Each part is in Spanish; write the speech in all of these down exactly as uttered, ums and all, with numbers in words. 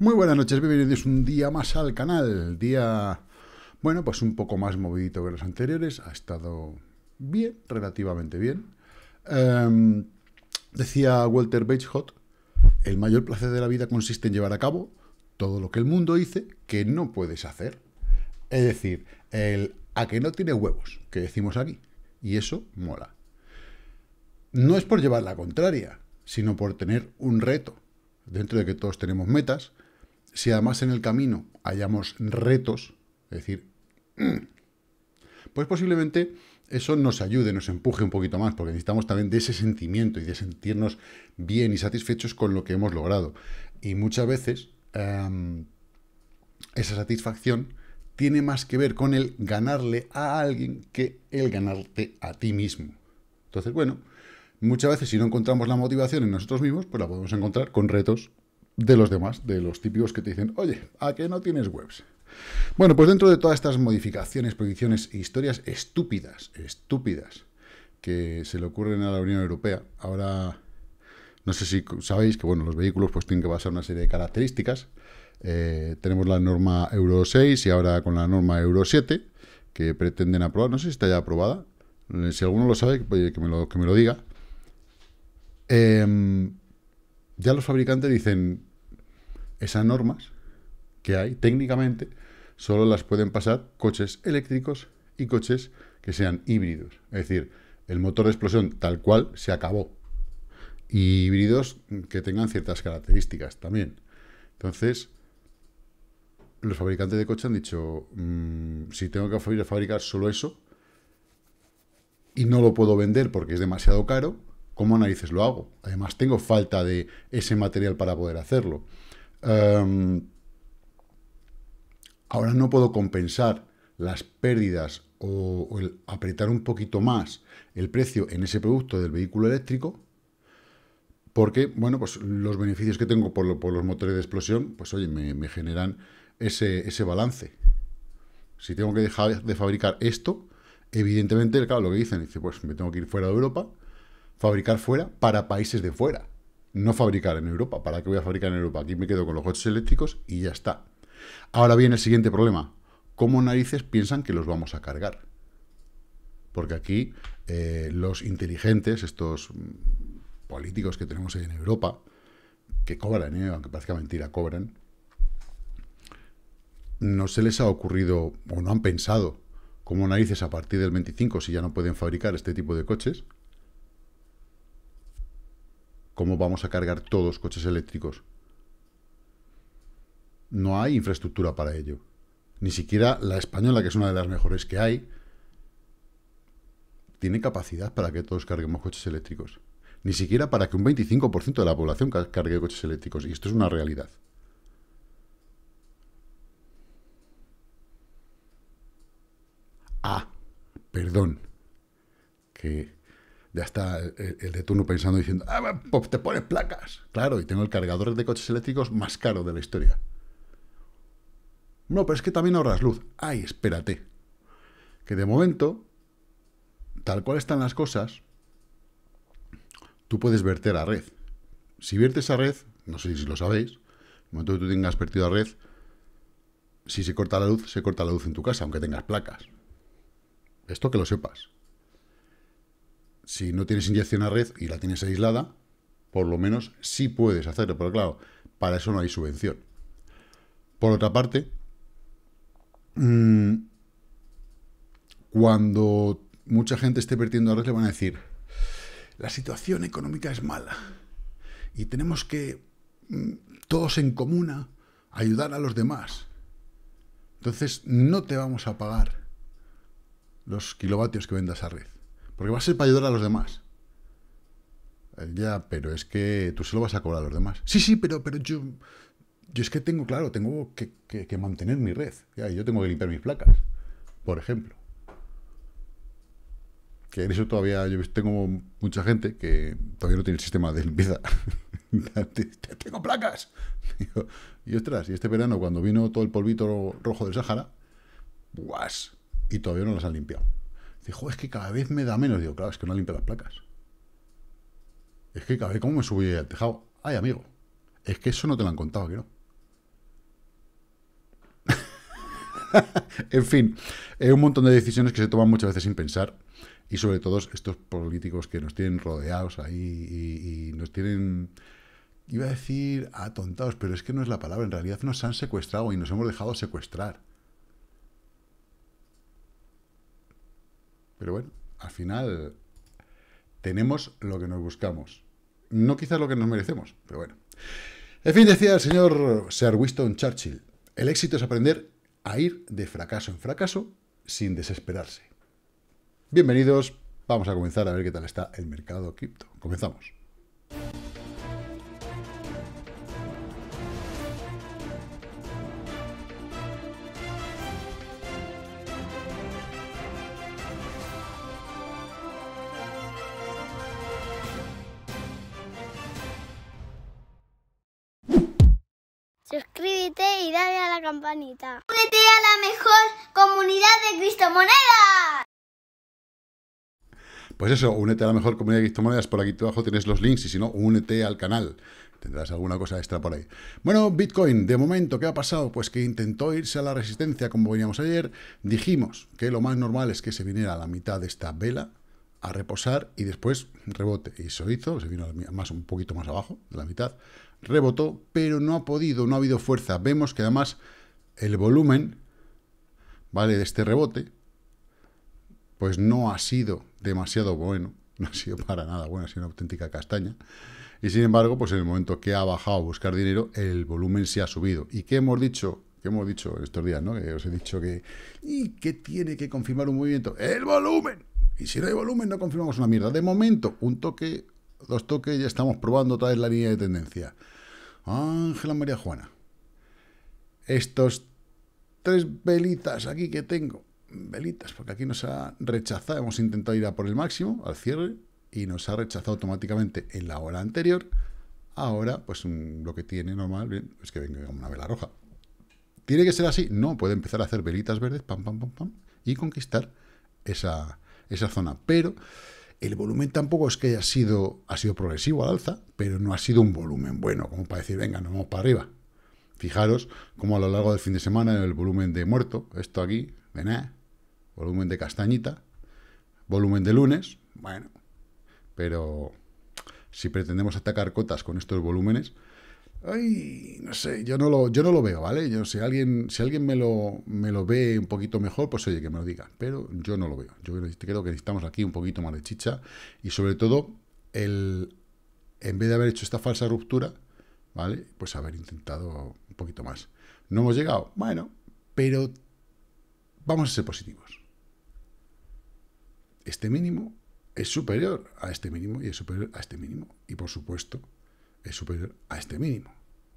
Muy buenas noches, bienvenidos un día más al canal. Día, bueno, pues un poco más movidito que los anteriores. Ha estado bien, relativamente bien. Um, decía Walter Bagehot, el mayor placer de la vida consiste en llevar a cabo todo lo que el mundo dice que no puedes hacer. Es decir, el a que no tiene huevos, que decimos aquí. Y eso mola. No es por llevar la contraria, sino por tener un reto. Dentro de que todos tenemos metas, si además en el camino hallamos retos, es decir, pues posiblemente eso nos ayude, nos empuje un poquito más, porque necesitamos también de ese sentimiento y de sentirnos bien y satisfechos con lo que hemos logrado. Y muchas veces eh, esa satisfacción tiene más que ver con el ganarle a alguien que el ganarte a ti mismo. Entonces, bueno, muchas veces si no encontramos la motivación en nosotros mismos, pues la podemos encontrar con retos de los demás, de los típicos que te dicen, oye, ¿a qué no tienes webs? Bueno, pues dentro de todas estas modificaciones, prohibiciones e historias estúpidas, estúpidas, que se le ocurren a la Unión Europea, ahora, no sé si sabéis que, bueno, los vehículos pues tienen que basar una serie de características. Eh, tenemos la norma Euro seis y ahora con la norma Euro siete, que pretenden aprobar, no sé si está ya aprobada, si alguno lo sabe, pues, que me lo, que me lo diga. Eh, ya los fabricantes dicen, esas normas que hay técnicamente solo las pueden pasar coches eléctricos y coches que sean híbridos, es decir, el motor de explosión tal cual se acabó, y híbridos que tengan ciertas características también. Entonces los fabricantes de coches han dicho, mmm, si tengo que fabricar solo eso y no lo puedo vender porque es demasiado caro, ¿cómo narices lo hago? Además, tengo falta de ese material para poder hacerlo. Um, ahora no puedo compensar las pérdidas o, o el apretar un poquito más el precio en ese producto del vehículo eléctrico porque, bueno, pues los beneficios que tengo por, lo, por los motores de explosión, pues oye, me, me generan ese, ese balance. Si tengo que dejar de fabricar esto, evidentemente, claro, lo que dicen, dice, pues me tengo que ir fuera de Europa, fabricar fuera para países de fuera, no fabricar en Europa. ¿Para qué voy a fabricar en Europa? Aquí me quedo con los coches eléctricos y ya está. Ahora viene el siguiente problema. ¿Cómo narices piensan que los vamos a cargar? Porque aquí eh, los inteligentes, estos políticos que tenemos en Europa, que cobran, eh, aunque parezca mentira, cobran, no se les ha ocurrido o no han pensado cómo narices a partir del veinticinco, si ya no pueden fabricar este tipo de coches, ¿cómo vamos a cargar todos coches eléctricos? No hay infraestructura para ello. Ni siquiera la española, que es una de las mejores que hay, tiene capacidad para que todos carguemos coches eléctricos. Ni siquiera para que un veinticinco por ciento de la población cargue coches eléctricos. Y esto es una realidad. Ah, perdón. Que... ya está el, el de turno pensando, diciendo, ah, pues te pones placas. Claro, y tengo el cargador de coches eléctricos más caro de la historia. No, pero es que también ahorras luz. Ay, espérate. Que de momento, tal cual están las cosas, tú puedes verter a red. Si viertes a red, no sé si lo sabéis, en el momento que tú tengas vertido a red, si se corta la luz, se corta la luz en tu casa, aunque tengas placas. Esto que lo sepas. Si no tienes inyección a red y la tienes aislada, por lo menos sí puedes hacerlo. Pero claro, para eso no hay subvención. Por otra parte, mmm, cuando mucha gente esté vertiendo a red, le van a decir, la situación económica es mala y tenemos que, mmm, todos en comuna, ayudar a los demás. Entonces no te vamos a pagar los kilovatios que vendas a red, porque va a ser para ayudar a los demás. Ya, pero es que tú se lo vas a cobrar a los demás. Sí, sí, pero, pero yo, yo es que tengo, claro, tengo que, que, que mantener mi red. Ya, yo tengo que limpiar mis placas, por ejemplo. Que en eso todavía yo tengo mucha gente que todavía no tiene el sistema de limpieza. ¡Tengo placas! Digo, y ostras, y este verano cuando vino todo el polvito rojo del Sahara, ¡guas! Y todavía no las han limpiado. Dijo, es que cada vez me da menos. Digo, claro, es que no limpia las placas. Es que cada vez, ¿cómo me subí al tejado? Ay, amigo, es que eso no te lo han contado, que no. En fin, eh, un montón de decisiones que se toman muchas veces sin pensar, y sobre todo estos políticos que nos tienen rodeados ahí y, y nos tienen, iba a decir atontados, pero es que no es la palabra, en realidad nos han secuestrado y nos hemos dejado secuestrar. Pero bueno, al final tenemos lo que nos buscamos. No quizás lo que nos merecemos, pero bueno. En fin, decía el señor Sir Winston Churchill, el éxito es aprender a ir de fracaso en fracaso sin desesperarse. Bienvenidos, vamos a comenzar a ver qué tal está el mercado cripto. Comenzamos. Suscríbete y dale a la campanita. ¡Únete a la mejor comunidad de criptomonedas! Pues eso, únete a la mejor comunidad de criptomonedas. Por aquí abajo tienes los links y si no, únete al canal. Tendrás alguna cosa extra por ahí. Bueno, Bitcoin, de momento, ¿qué ha pasado? Pues que intentó irse a la resistencia como veníamos ayer. Dijimos que lo más normal es que se viniera a la mitad de esta vela a reposar y después rebote. Y eso hizo, se vino más, un poquito más abajo de la mitad. Rebotó, pero no ha podido, no ha habido fuerza. Vemos que además el volumen, ¿vale?, de este rebote, pues no ha sido demasiado bueno, no ha sido para nada bueno, ha sido una auténtica castaña. Y sin embargo, pues en el momento que ha bajado a buscar dinero, el volumen se ha subido. ¿Y qué hemos dicho? ¿Qué hemos dicho estos días, no? Que os he dicho que... ¿Y qué tiene que confirmar un movimiento? ¡El volumen! Y si no hay volumen, no confirmamos una mierda. De momento, un toque... Los toques, ya estamos probando otra vez la línea de tendencia. Ángela María Juana. Estos tres velitas aquí que tengo. Velitas, porque aquí nos ha rechazado. Hemos intentado ir a por el máximo, al cierre, y nos ha rechazado automáticamente en la hora anterior. Ahora, pues un, lo que tiene normal, bien, es que venga una vela roja. ¿Tiene que ser así? No, puede empezar a hacer velitas verdes, pam, pam, pam, pam, y conquistar esa, esa zona. Pero... el volumen tampoco es que haya sido, ha sido progresivo al alza, pero no ha sido un volumen bueno, como para decir, venga, nos vamos para arriba. Fijaros como a lo largo del fin de semana el volumen de muerto, esto aquí, de nada, volumen de castañita, volumen de lunes, bueno, pero si pretendemos atacar cotas con estos volúmenes, ay, no sé, yo no lo, yo no lo veo, ¿vale? Yo, si alguien, si alguien me lo, me lo ve un poquito mejor, pues oye, que me lo diga, pero yo no lo veo. Yo creo que necesitamos aquí un poquito más de chicha y sobre todo, el, en vez de haber hecho esta falsa ruptura, ¿vale?, pues haber intentado un poquito más. No hemos llegado, bueno, pero vamos a ser positivos. Este mínimo es superior a este mínimo y es superior a este mínimo y por supuesto... es superior a este mínimo,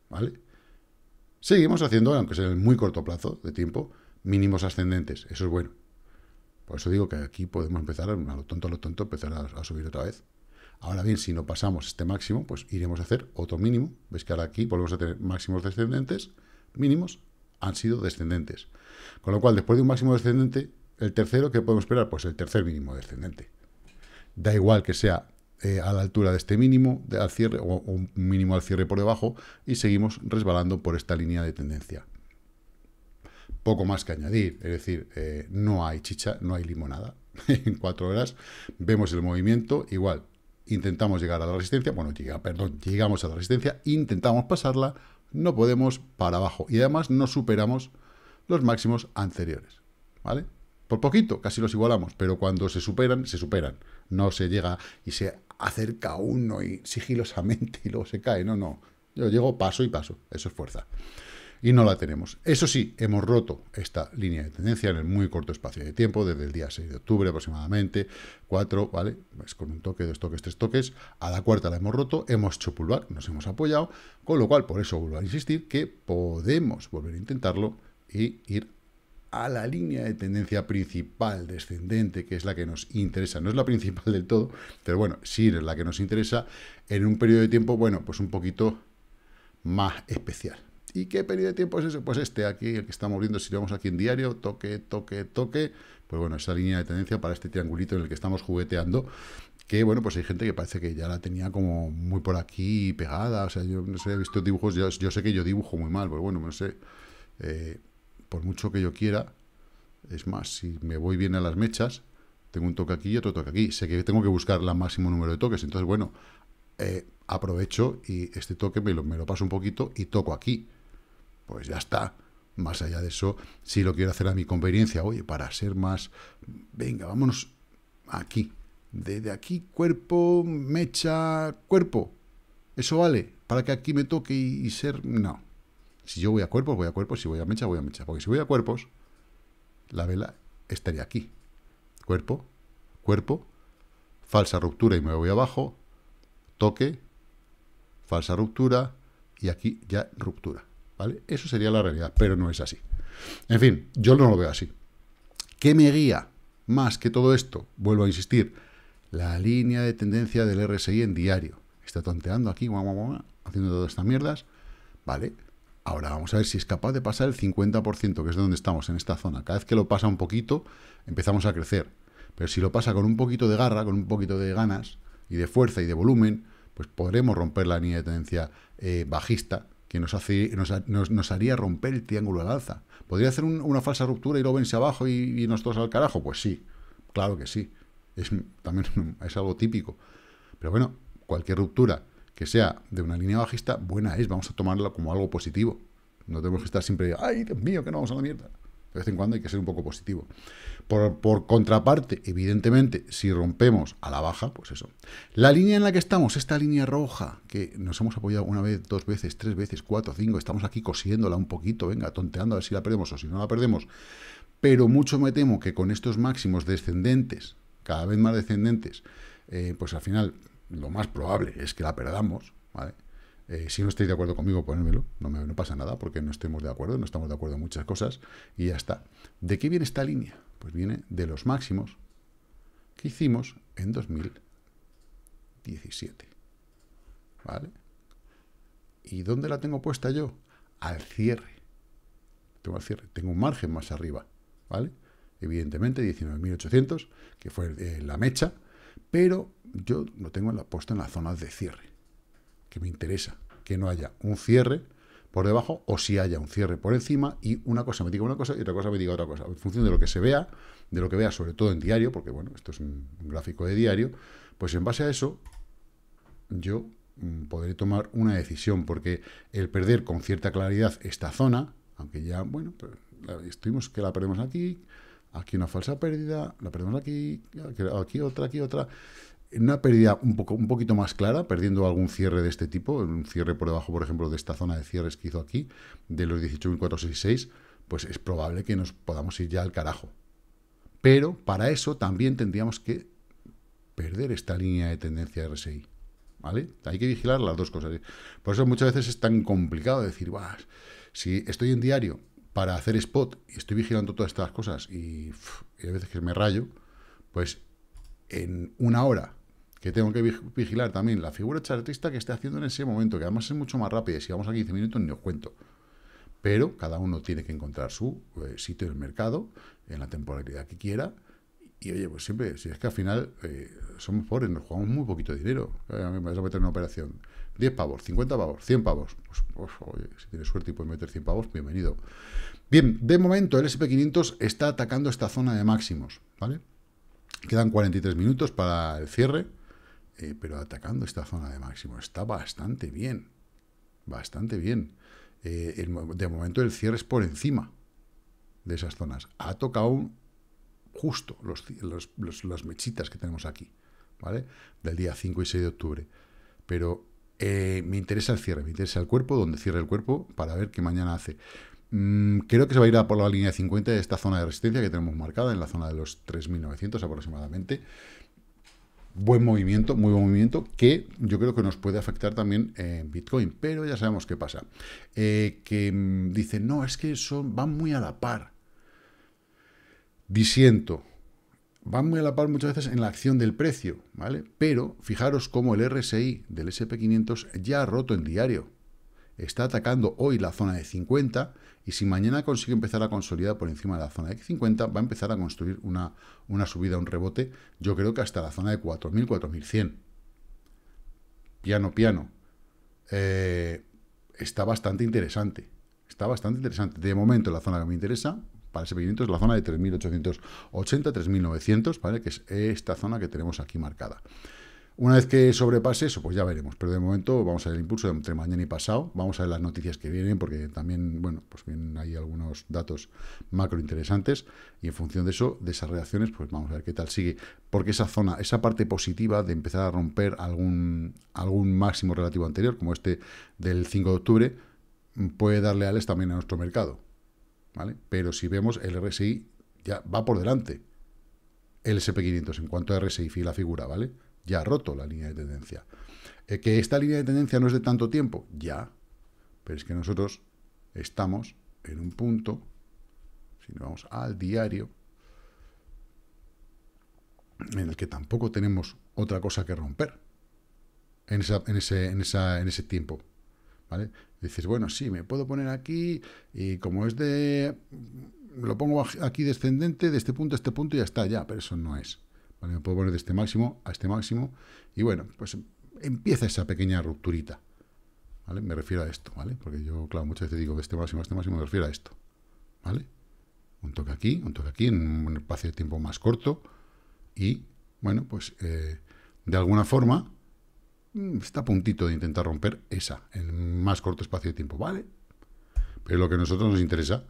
¿vale? Seguimos haciendo, aunque sea en muy corto plazo de tiempo, mínimos ascendentes, eso es bueno. Por eso digo que aquí podemos empezar, a lo tonto, a lo tonto, empezar a, a subir otra vez. Ahora bien, si no pasamos este máximo, pues iremos a hacer otro mínimo. Ves que ahora aquí volvemos a tener máximos descendentes, mínimos han sido descendentes. Con lo cual, después de un máximo descendente, el tercero, ¿qué podemos esperar? Pues el tercer mínimo descendente. Da igual que sea... Eh, a la altura de este mínimo de, al cierre o, o un mínimo al cierre por debajo y seguimos resbalando por esta línea de tendencia. Poco más que añadir, es decir, eh, no hay chicha, no hay limonada. En cuatro horas vemos el movimiento, igual intentamos llegar a la resistencia, bueno, llega, perdón, llegamos a la resistencia, intentamos pasarla, no podemos, para abajo y además no superamos los máximos anteriores, ¿vale? Por poquito, casi los igualamos, pero cuando se superan, se superan. No se llega y se acerca uno y sigilosamente y luego se cae. No, no. Yo llego paso y paso. Eso es fuerza. Y no la tenemos. Eso sí, hemos roto esta línea de tendencia en el muy corto espacio de tiempo, desde el día seis de octubre aproximadamente, cuatro, ¿vale? Pues con un toque, dos toques, tres toques. A la cuarta la hemos roto, hemos hecho pullback, nos hemos apoyado, con lo cual, por eso vuelvo a insistir que podemos volver a intentarlo y ir a la línea de tendencia principal descendente, que es la que nos interesa. No es la principal del todo, pero bueno, sí es la que nos interesa en un periodo de tiempo, bueno, pues un poquito más especial. ¿Y qué periodo de tiempo es ese? Pues este aquí, el que estamos viendo, si vamos aquí en diario, toque, toque, toque, pues bueno, esa línea de tendencia para este triangulito en el que estamos jugueteando, que bueno, pues hay gente que parece que ya la tenía como muy por aquí pegada, o sea, yo no sé, he visto dibujos, yo, yo sé que yo dibujo muy mal, pero bueno, no sé... Eh, por mucho que yo quiera, es más, si me voy bien a las mechas, tengo un toque aquí y otro toque aquí. Sé que tengo que buscar el máximo número de toques, entonces, bueno, eh, aprovecho y este toque me lo, me lo paso un poquito y toco aquí. Pues ya está. Más allá de eso, si lo quiero hacer a mi conveniencia, oye, para ser más... Venga, vámonos aquí. Desde aquí, cuerpo, mecha, cuerpo. ¿Eso vale? Para que aquí me toque y, y ser... No. Si yo voy a cuerpos, voy a cuerpos. Si voy a mecha, voy a mecha. Porque si voy a cuerpos, la vela estaría aquí. Cuerpo, cuerpo, falsa ruptura y me voy abajo, toque, falsa ruptura y aquí ya ruptura. ¿Vale? Eso sería la realidad, pero no es así. En fin, yo no lo veo así. ¿Qué me guía más que todo esto? Vuelvo a insistir, la línea de tendencia del R S I en diario. Está tonteando aquí, guau, guau, guau, haciendo todas estas mierdas. Vale, ahora vamos a ver si es capaz de pasar el cincuenta por ciento, que es donde estamos, en esta zona. Cada vez que lo pasa un poquito, empezamos a crecer. Pero si lo pasa con un poquito de garra, con un poquito de ganas, y de fuerza y de volumen, pues podremos romper la línea de tendencia eh, bajista, que nos, hace, nos, nos, nos haría romper el triángulo al alza. ¿Podría hacer un, una falsa ruptura y luego vense abajo y, y nosotros al carajo? Pues sí, claro que sí. Es, también es algo típico. Pero bueno, cualquier ruptura que sea de una línea bajista, buena es. Vamos a tomarla como algo positivo. No tenemos que estar siempre, ¡ay, Dios mío, que no vamos a la mierda! De vez en cuando hay que ser un poco positivo. Por, por contraparte, evidentemente, si rompemos a la baja, pues eso. La línea en la que estamos, esta línea roja, que nos hemos apoyado una vez, dos veces, tres veces, cuatro, cinco, estamos aquí cosiéndola un poquito, venga, tonteando a ver si la perdemos o si no la perdemos. Pero mucho me temo que con estos máximos descendentes, cada vez más descendentes, eh, pues al final lo más probable es que la perdamos, ¿vale? Eh, si no estáis de acuerdo conmigo, ponérmelo, no, me, no pasa nada, porque no estemos de acuerdo, no estamos de acuerdo en muchas cosas, y ya está. ¿De qué viene esta línea? Pues viene de los máximos que hicimos en dos mil diecisiete, ¿vale? ¿Y dónde la tengo puesta yo? Al cierre. Tengo al cierre, tengo un margen más arriba, ¿vale? Evidentemente, diecinueve mil ochocientos, que fue eh, la mecha, pero yo lo tengo en la, puesto en las zonas de cierre. Que me interesa que no haya un cierre por debajo o si haya un cierre por encima y una cosa me diga una cosa y otra cosa me diga otra cosa. En función de lo que se vea, de lo que vea sobre todo en diario, porque bueno, esto es un gráfico de diario, pues en base a eso yo podré tomar una decisión, porque el perder con cierta claridad esta zona, aunque ya, bueno, estuvimos que la perdemos aquí, aquí una falsa pérdida, la perdemos aquí, aquí otra, aquí otra... Una pérdida un, poco, un poquito más clara, perdiendo algún cierre de este tipo, un cierre por debajo, por ejemplo, de esta zona de cierres que hizo aquí, de los dieciocho mil cuatrocientos sesenta y seis, pues es probable que nos podamos ir ya al carajo. Pero para eso también tendríamos que perder esta línea de tendencia de R S I, ¿vale? Hay que vigilar las dos cosas. Por eso muchas veces es tan complicado decir, bah, si estoy en diario para hacer spot y estoy vigilando todas estas cosas y, pff, y a veces que me rayo, pues en una hora... que tengo que vigilar también la figura chartista que esté haciendo en ese momento, que además es mucho más rápida, si vamos a quince minutos ni os cuento. Pero cada uno tiene que encontrar su eh, sitio en el mercado, en la temporalidad que quiera, y oye, pues siempre, si es que al final eh, somos pobres, nos jugamos muy poquito de dinero, me vas a meter una operación, diez pavos, cincuenta pavos, cien pavos, pues, pues oye, si tienes suerte y puedes meter cien pavos, bienvenido. Bien, de momento el S P quinientos está atacando esta zona de máximos, ¿vale? Quedan cuarenta y tres minutos para el cierre, Eh, pero atacando esta zona de máximo está bastante bien, bastante bien. Eh, el, de momento el cierre es por encima de esas zonas. Ha tocado justo los, los, los, las mechitas que tenemos aquí, ¿vale? Del día cinco y seis de octubre. Pero eh, me interesa el cierre, me interesa el cuerpo, donde cierre el cuerpo, para ver qué mañana hace. Mm, creo que se va a ir a por la línea cincuenta de esta zona de resistencia que tenemos marcada, en la zona de los tres mil novecientos aproximadamente. Buen movimiento, muy buen movimiento, que yo creo que nos puede afectar también en Bitcoin, pero ya sabemos qué pasa. Eh, que dicen, no, es que son, van muy a la par. Disiento. Van muy a la par muchas veces en la acción del precio, ¿vale? Pero fijaros cómo el R S I del S P quinientos ya ha roto en diario. Está atacando hoy la zona de cincuenta y si mañana consigue empezar a consolidar por encima de la zona de cincuenta, va a empezar a construir una, una subida, un rebote, yo creo que hasta la zona de cuatro mil, cuatro mil cien. Piano, piano. Eh, está bastante interesante. Está bastante interesante. De momento, la zona que me interesa para ese pequeñito es la zona de tres mil ochocientos ochenta, tres mil novecientos, ¿vale? Que es esta zona que tenemos aquí marcada. Una vez que sobrepase eso, pues ya veremos. Pero de momento vamos a ver el impulso entre mañana y pasado. Vamos a ver las noticias que vienen, porque también, bueno, pues vienen ahí algunos datos macro interesantes. Y en función de eso, de esas reacciones, pues vamos a ver qué tal sigue. Porque esa zona, esa parte positiva de empezar a romper algún, algún máximo relativo anterior, como este del cinco de octubre, puede darle ales también a nuestro mercado, ¿vale? Pero si vemos, el R S I ya va por delante. El ese pe quinientos, en cuanto a R S I y la figura, ¿vale? Ya ha roto la línea de tendencia. Eh, que esta línea de tendencia no es de tanto tiempo, ya. Pero es que nosotros estamos en un punto, si nos vamos al diario, en el que tampoco tenemos otra cosa que romper en, esa, en, ese, en, esa, en ese tiempo, ¿vale? Dices, bueno, sí, me puedo poner aquí y como es de... Lo pongo aquí descendente, de este punto a este punto y ya está, ya, pero eso no es. Vale, me puedo poner de este máximo a este máximo y bueno, pues empieza esa pequeña rupturita, ¿vale? Me refiero a esto, ¿vale? Porque yo, claro, muchas veces digo de este máximo a este máximo, me refiero a esto, ¿vale? Un toque aquí, un toque aquí, en un espacio de tiempo más corto y, bueno, pues eh, de alguna forma está a puntito de intentar romper esa en más corto espacio de tiempo, ¿vale? Pero lo que a nosotros nos interesa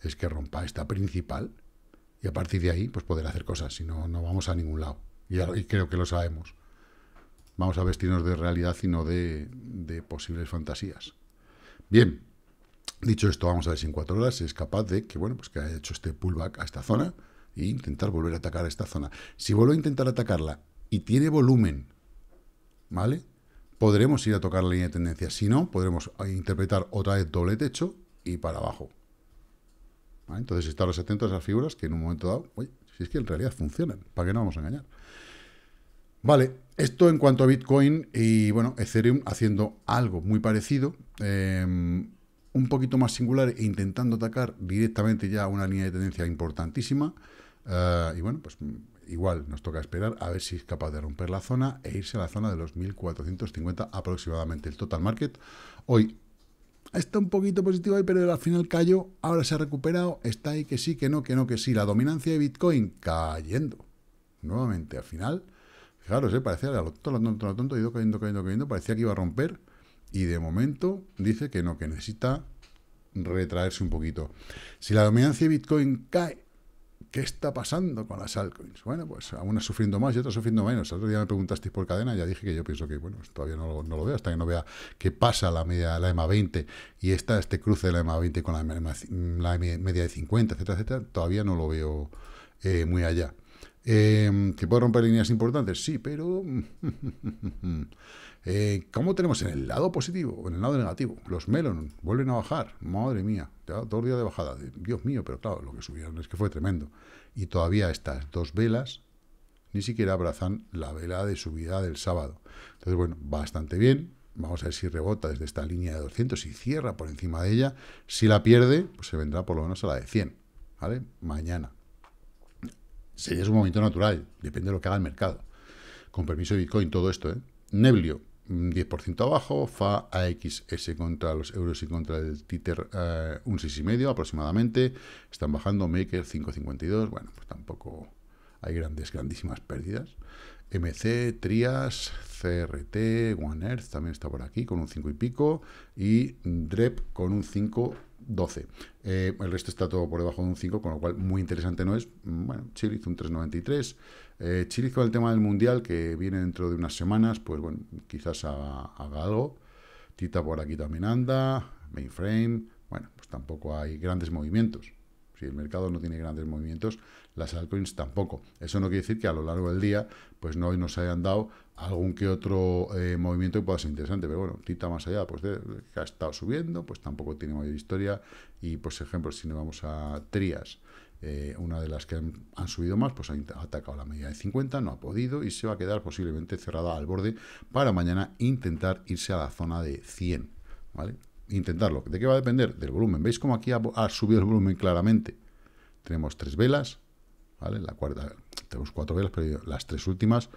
es que rompa esta principal. Y a partir de ahí, pues poder hacer cosas, si no, no vamos a ningún lado. Y, y creo que lo sabemos. Vamos a vestirnos de realidad y no de, de posibles fantasías. Bien, dicho esto, vamos a ver si en cuatro horas es capaz de que, bueno, pues que haya hecho este pullback a esta zona e intentar volver a atacar a esta zona. Si vuelvo a intentar atacarla y tiene volumen, ¿vale? Podremos ir a tocar la línea de tendencia. Si no, podremos interpretar otra vez doble techo y para abajo. Entonces, estaros atentos a las figuras que en un momento dado, oye, si es que en realidad funcionan, ¿para qué no vamos a engañar? Vale, esto en cuanto a Bitcoin y, bueno, Ethereum haciendo algo muy parecido, eh, un poquito más singular e intentando atacar directamente ya una línea de tendencia importantísima. Eh, y, bueno, pues igual nos toca esperar a ver si es capaz de romper la zona e irse a la zona de los mil cuatrocientos cincuenta aproximadamente. El total market hoy está un poquito positivo ahí, pero al final cayó, ahora se ha recuperado, está ahí que sí, que no, que no, que sí. La dominancia de Bitcoin cayendo nuevamente al final. Fijaros, ¿eh? Parecía a lo tonto, lo tonto, lo tonto, ha ido cayendo, cayendo, cayendo, parecía que iba a romper y de momento dice que no, que necesita retraerse un poquito. Si la dominancia de Bitcoin cae, ¿qué está pasando con las altcoins? Bueno, pues a una sufriendo más y otra sufriendo menos. El otro día me preguntasteis por cadena y ya dije que yo pienso que, bueno, todavía no lo, no lo veo, hasta que no vea qué pasa la media, la E M A veinte y esta, este cruce de la E M A veinte con la, EMA, la media de cincuenta, etcétera, etcétera, todavía no lo veo eh, muy allá. Eh, ¿Que puede romper líneas importantes? Sí, pero... eh, ¿Cómo tenemos en el lado positivo o en el lado negativo? Los Melon vuelven a bajar. Madre mía, ya dos días de bajada. Dios mío, pero claro, lo que subieron es que fue tremendo. Y todavía estas dos velas ni siquiera abrazan la vela de subida del sábado. Entonces, bueno, bastante bien. Vamos a ver si rebota desde esta línea de doscientos y cierra por encima de ella. Si la pierde, pues se vendrá por lo menos a la de cien, ¿vale? Mañana. Sí, es un momento natural, depende de lo que haga el mercado. Con permiso de Bitcoin, todo esto, ¿eh? Neblio, diez por ciento abajo, F A, A X S contra los euros y contra el Titer, eh, un seis coma cinco aproximadamente. Están bajando, Maker, cinco coma cincuenta y dos, bueno, pues tampoco hay grandes, grandísimas pérdidas. M C, Trias, C R T, One Earth también está por aquí con un cinco y pico y D R E P con un cinco doce. Eh, el resto está todo por debajo de un cinco, con lo cual muy interesante no es. Bueno, Chile hizo un tres noventa y tres. Eh, Chile con el tema del mundial que viene dentro de unas semanas, pues bueno, quizás haga, haga algo. Tita por aquí también anda, mainframe, bueno, pues tampoco hay grandes movimientos. Si el mercado no tiene grandes movimientos, las altcoins tampoco. Eso no quiere decir que a lo largo del día pues no nos hayan dado algún que otro eh, movimiento que pueda ser interesante. Pero bueno, Tita más allá, pues de, que ha estado subiendo, pues tampoco tiene mayor historia. Y, por pues, ejemplo, si nos vamos a Trias, eh, una de las que han, han subido más, pues ha atacado la media de cincuenta, no ha podido y se va a quedar posiblemente cerrada al borde para mañana intentar irse a la zona de cien, ¿vale? Intentarlo. ¿De qué va a depender? Del volumen. ¿Veis cómo aquí ha, ha subido el volumen claramente? Tenemos tres velas, ¿vale? La cuarta, tenemos cuatro velas, pero las tres últimas,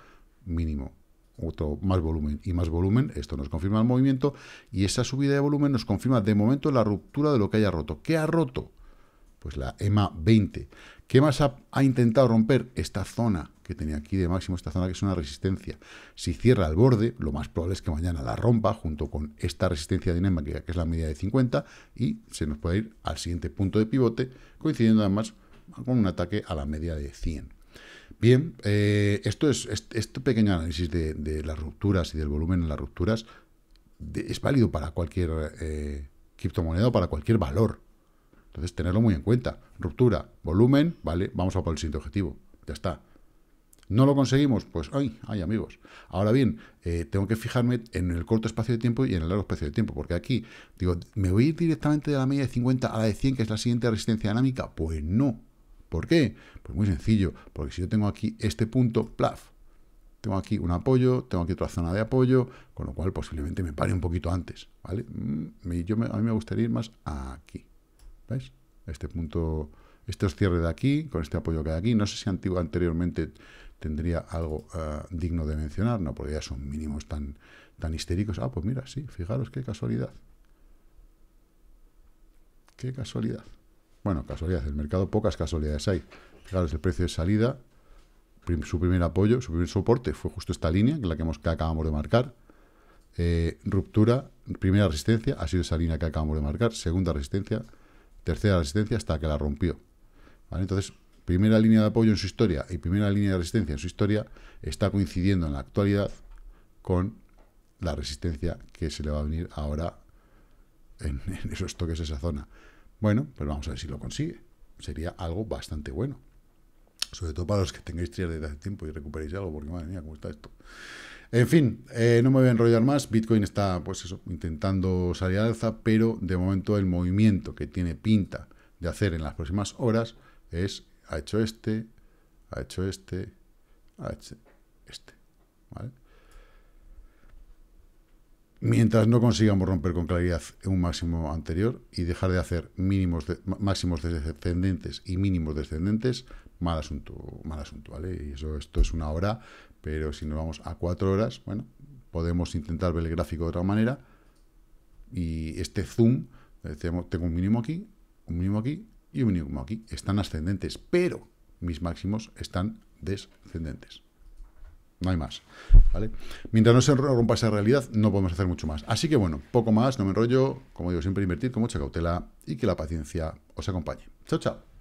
mínimo Otro, más volumen y más volumen, esto nos confirma el movimiento, y esa subida de volumen nos confirma de momento la ruptura de lo que haya roto. ¿Qué ha roto? Pues la E M A veinte. ¿Qué más ha, ha intentado romper? Esta zona que tenía aquí de máximo, esta zona que es una resistencia. Si cierra al borde, lo más probable es que mañana la rompa junto con esta resistencia dinámica, que es la media de cincuenta, y se nos puede ir al siguiente punto de pivote, coincidiendo además con un ataque a la media de cien. Bien, eh, esto es, este, este pequeño análisis de, de las rupturas y del volumen en las rupturas de, es válido para cualquier eh, criptomoneda o para cualquier valor. Entonces, tenerlo muy en cuenta. Ruptura, volumen, vale, vamos a por el siguiente objetivo. Ya está. ¿No lo conseguimos? Pues, ay, ay, amigos. Ahora bien, eh, tengo que fijarme en el corto espacio de tiempo y en el largo espacio de tiempo, porque aquí, digo, ¿me voy a ir directamente de la media de cincuenta a la de cien, que es la siguiente resistencia dinámica? Pues no. ¿Por qué? Pues muy sencillo, porque si yo tengo aquí este punto, plaf, tengo aquí un apoyo, tengo aquí otra zona de apoyo, con lo cual posiblemente me pare un poquito antes, ¿vale? Yo me, a mí me gustaría ir más aquí, ¿veis? Este punto, este os cierre de aquí, con este apoyo que hay aquí, no sé si antiguo, anteriormente tendría algo uh, digno de mencionar, no, porque ya son mínimos tan, tan histéricos. Ah, pues mira, sí, fijaros qué casualidad, qué casualidad. Bueno, casualidad, el mercado, pocas casualidades hay. Fijaros, el precio de salida, prim, su primer apoyo, su primer soporte fue justo esta línea, que es la que, hemos, que acabamos de marcar. Eh, ruptura, primera resistencia, ha sido esa línea que acabamos de marcar, segunda resistencia, tercera resistencia, hasta que la rompió. ¿Vale? Entonces, primera línea de apoyo en su historia y primera línea de resistencia en su historia está coincidiendo en la actualidad con la resistencia que se le va a venir ahora en, en esos toques de esa zona. Bueno, pues vamos a ver si lo consigue. Sería algo bastante bueno. Sobre todo para los que tengáis Trias desde hace tiempo y recuperéis algo, porque madre mía, ¿cómo está esto? En fin, eh, no me voy a enrollar más. Bitcoin está, pues eso, intentando salir al alza, pero de momento el movimiento que tiene pinta de hacer en las próximas horas es, ha hecho este, ha hecho este, ha hecho este, ¿vale? Mientras no consigamos romper con claridad un máximo anterior y dejar de hacer mínimos de, máximos descendentes y mínimos descendentes, mal asunto, mal asunto, ¿vale? Y eso, esto es una hora, pero si nos vamos a cuatro horas, bueno, podemos intentar ver el gráfico de otra manera. Y este zoom, tengo un mínimo aquí, un mínimo aquí y un mínimo aquí. Están ascendentes, pero mis máximos están descendentes. No hay más, ¿vale? Mientras no se rompa esa realidad, no podemos hacer mucho más. Así que, bueno, poco más, no me enrollo. Como digo, siempre invertir con mucha cautela y que la paciencia os acompañe. Chao, chao.